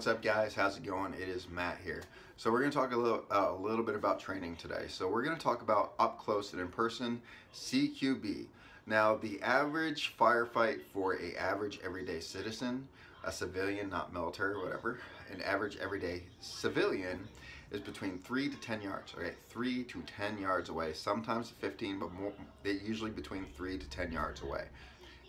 What's up, guys? How's it going? It is Matt here. So we're going to talk a little bit about training today. So we're going to talk about up close and in person CQB. Now, the average firefight for an average everyday citizen, a civilian, not military, whatever, an average everyday civilian is between 3 to 10 yards. Okay, 3 to 10 yards away. Sometimes 15, but more, usually between 3 to 10 yards away.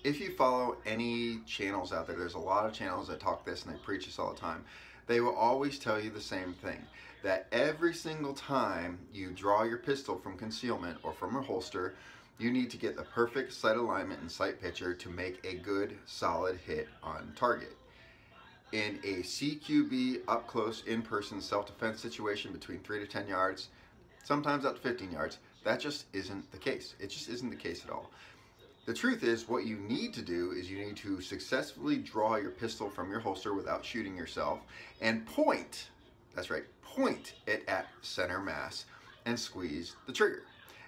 If you follow any channels out there, there's a lot of channels that talk this and they preach this all the time. They will always tell you the same thing, that every single time you draw your pistol from concealment or from a holster, you need to get the perfect sight alignment and sight picture to make a good, solid hit on target. In a CQB up-close, in-person self-defense situation between 3 to 10 yards, sometimes up to 15 yards, that just isn't the case. It just isn't the case at all. The truth is, what you need to do is you need to successfully draw your pistol from your holster without shooting yourself and point, that's right, point it at center mass and squeeze the trigger.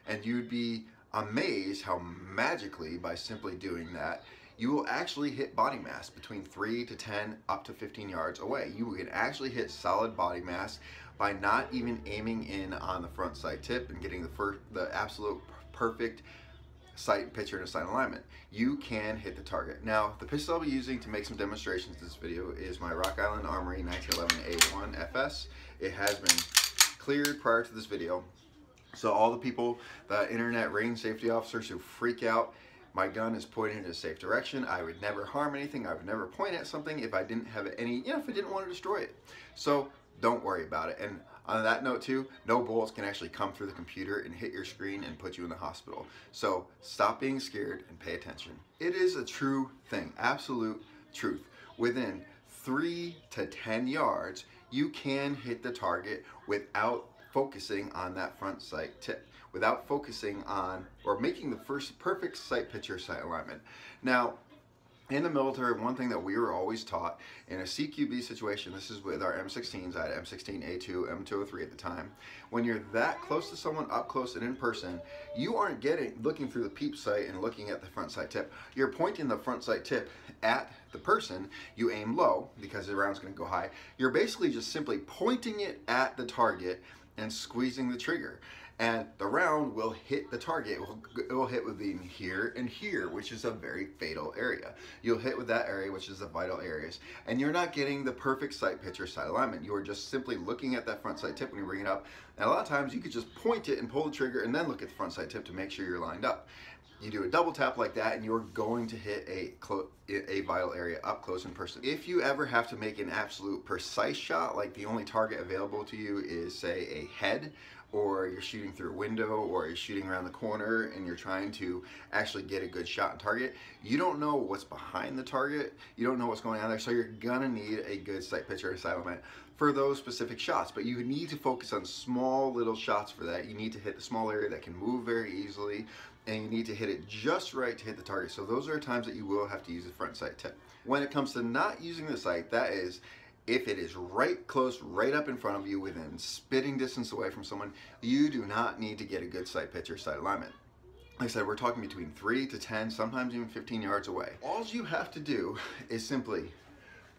And you'd be amazed how magically, by simply doing that, you will actually hit body mass between 3 to 10 up to 15 yards away. You can actually hit solid body mass by not even aiming in on the front sight tip and getting the absolute perfect sight picture and a sight alignment. You can hit the target. Now, the pistol I'll be using to make some demonstrations in this video is my Rock Island Armory 1911a1 FS. It has been cleared prior to this video. So all the people, the internet range safety officers who freak out, my gun is pointed in a safe direction. I would never harm anything. I would never point at something if I didn't have any, you know, if I didn't want to destroy it. So don't worry about it. And on that note too, no bullets can actually come through the computer and hit your screen and put you in the hospital. So stop being scared and pay attention. It is a true thing, absolute truth. Within 3 to 10 yards, you can hit the target without focusing on that front sight tip, without focusing on or making the first perfect sight picture, sight alignment. Now, in the military, one thing that we were always taught in a CQB situation, this is with our M16s, I had M16A2, M203 at the time, when you're that close to someone, up close and in person, you aren't looking through the peep sight and looking at the front sight tip. You're pointing the front sight tip at the person. You aim low because the round's going to go high. You're basically just simply pointing it at the target and squeezing the trigger, and the round will hit the target. It will hit within here and here, which is a very fatal area. You'll hit with that area, which is the vital areas, and you're not getting the perfect sight picture, sight alignment. You are just simply looking at that front sight tip when you bring it up, and a lot of times you could just point it and pull the trigger and then look at the front sight tip to make sure you're lined up. You do a double tap like that and you're going to hit a vital area up close in person. If you ever have to make an absolute precise shot, like the only target available to you is, say, a head, or you're shooting through a window, or you're shooting around the corner and you're trying to actually get a good shot on target, you don't know what's behind the target, you don't know what's going on there, so you're gonna need a good sight picture and sight alignment for those specific shots. But you need to focus on small little shots for that. You need to hit the small area that can move very easily, and you need to hit it just right to hit the target. So those are times that you will have to use the front sight tip. When it comes to not using the sight, that is, if it is right close, right up in front of you, within spitting distance away from someone, you do not need to get a good sight picture, sight alignment. Like I said, we're talking between 3 to 10, sometimes even 15 yards away. All you have to do is simply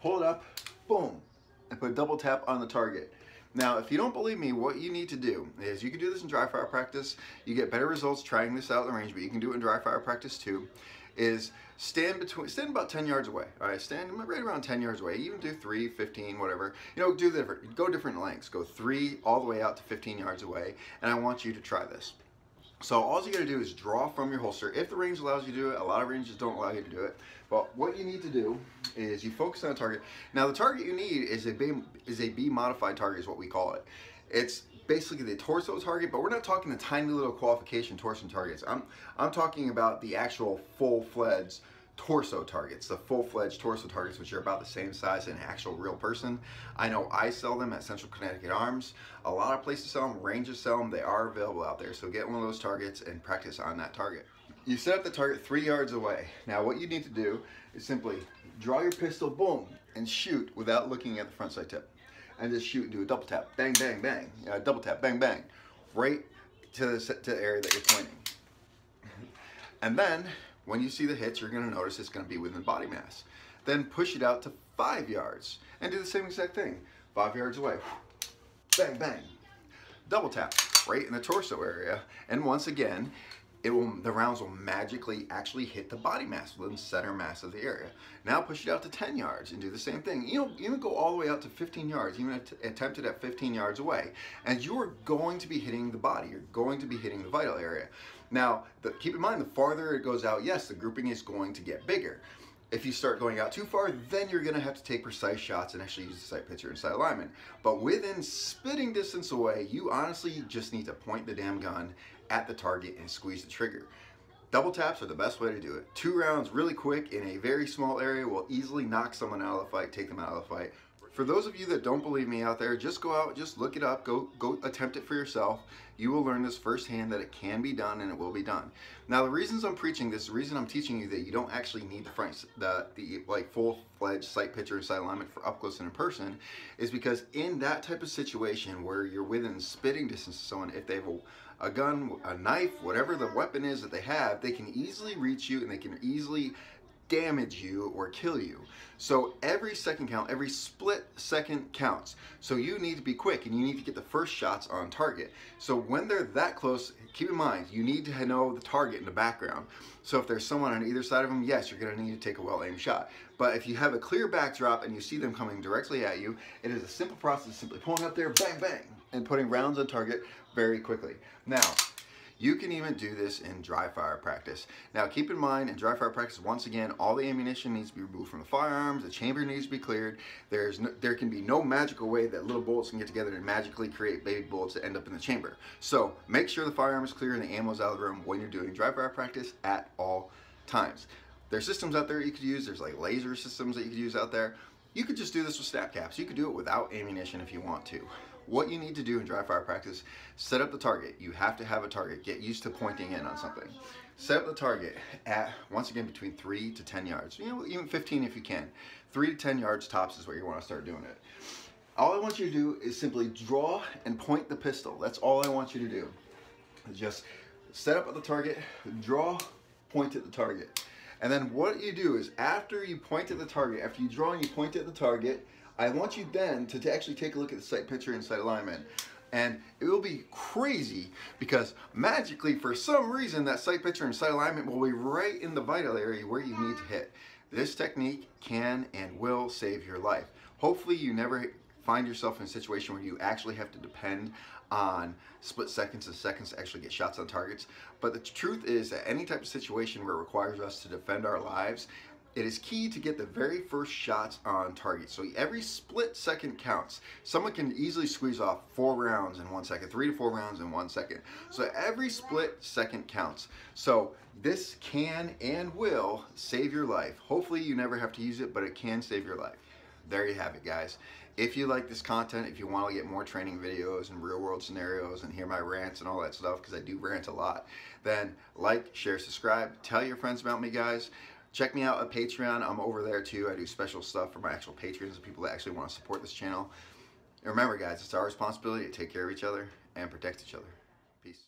pull it up, boom, and put a double tap on the target. Now, if you don't believe me, what you need to do is, you can do this in dry fire practice. You get better results trying this out in the range, but you can do it in dry fire practice too, is stand about 10 yards away. All right, stand right around 10 yards away. You can do 3, 15, whatever. You know, go different lengths. Go 3 all the way out to 15 yards away, and I want you to try this. So all you gotta do is draw from your holster. If the range allows you to do it, a lot of ranges don't allow you to do it. But what you need to do is you focus on a target. Now, the target you need is a B-modified target is what we call it. It's basically the torso target, but we're not talking the tiny little qualification torso targets. I'm talking about the actual full-fledged torso targets, the full-fledged torso targets, which are about the same size as an actual real person. I know I sell them at Central Connecticut Arms. A lot of places sell them, ranges sell them, they are available out there. So get one of those targets and practice on that target. You set up the target 3 yards away. Now, what you need to do is simply draw your pistol, boom, and shoot without looking at the front sight tip. And just shoot and do a double tap, bang, bang, bang, double tap, bang, bang, right to the area that you're pointing. And then, when you see the hits, you're gonna notice it's gonna be within body mass. then push it out to 5 yards and do the same exact thing. 5 yards away, bang, bang. Double tap right in the torso area, and once again, the rounds will magically actually hit the body mass, the center mass of the area. Now push it out to 10 yards and do the same thing. Even go all the way out to 15 yards, even attempt it at 15 yards away. And you're going to be hitting the body. You're going to be hitting the vital area. Now, keep in mind, the farther it goes out, yes, the grouping is going to get bigger. If you start going out too far, then you're gonna have to take precise shots and actually use the sight picture and sight alignment. But within spitting distance away, you honestly just need to point the damn gun at the target and squeeze the trigger. Double taps are the best way to do it. 2 rounds really quick in a very small area will easily knock someone out of the fight, take them out of the fight. For those of you that don't believe me out there, just go out, just look it up, go attempt it for yourself. You will learn this firsthand, that it can be done and it will be done. Now, the reasons I'm preaching this, the reason I'm teaching you that you don't actually need the full-fledged sight picture and sight alignment for up close and in person, is because in that type of situation where you're within spitting distance to someone, if they have a gun, a knife, whatever the weapon is that they have, they can easily reach you and they can easily damage you or kill you. So every second count, every split second counts. So you need to be quick and you need to get the first shots on target. So when they're that close, keep in mind, you need to know the target in the background. So if there's someone on either side of them, yes, you're gonna need to take a well-aimed shot. But if you have a clear backdrop and you see them coming directly at you, it is a simple process of simply pulling up there, bang, bang, and putting rounds on target very quickly. Now, you can even do this in dry fire practice. Now, keep in mind, in dry fire practice, once again, all the ammunition needs to be removed from the firearms, the chamber needs to be cleared. There can be no magical way that little bullets can get together and magically create baby bullets that end up in the chamber. So make sure the firearm is clear and the ammo is out of the room when you're doing dry fire practice at all times. There's systems out there you could use. There's like laser systems that you could use out there. You could just do this with snap caps. You could do it without ammunition if you want to. What you need to do in dry fire practice, set up the target. You have to have a target. Get used to pointing in on something. Set up the target at, once again, between 3 to 10 yards. You know, even 15 if you can. 3 to 10 yards tops is where you want to start doing it. All I want you to do is simply draw and point the pistol. That's all I want you to do. Just set up at the target, draw, point at the target. And then what you do is, after you point at the target, after you draw and you point at the target, I want you then to actually take a look at the sight picture and sight alignment. And it will be crazy, because magically, for some reason, that sight picture and sight alignment will be right in the vital area where you need to hit. This technique can and will save your life. Hopefully you never find yourself in a situation where you actually have to depend on split seconds and seconds to actually get shots on targets. But the truth is that any type of situation where it requires us to defend our lives, it is key to get the very first shots on target. So every split second counts. Someone can easily squeeze off 4 rounds in 1 second, 3 to 4 rounds in 1 second. So every split second counts. So this can and will save your life. Hopefully you never have to use it, but it can save your life. There you have it, guys. If you like this content, if you want to get more training videos and real world scenarios and hear my rants and all that stuff, because I do rant a lot, then like, share, subscribe, tell your friends about me, guys. Check me out at Patreon. I'm over there too. I do special stuff for my actual patrons and people that actually want to support this channel. And remember, guys, it's our responsibility to take care of each other and protect each other. Peace.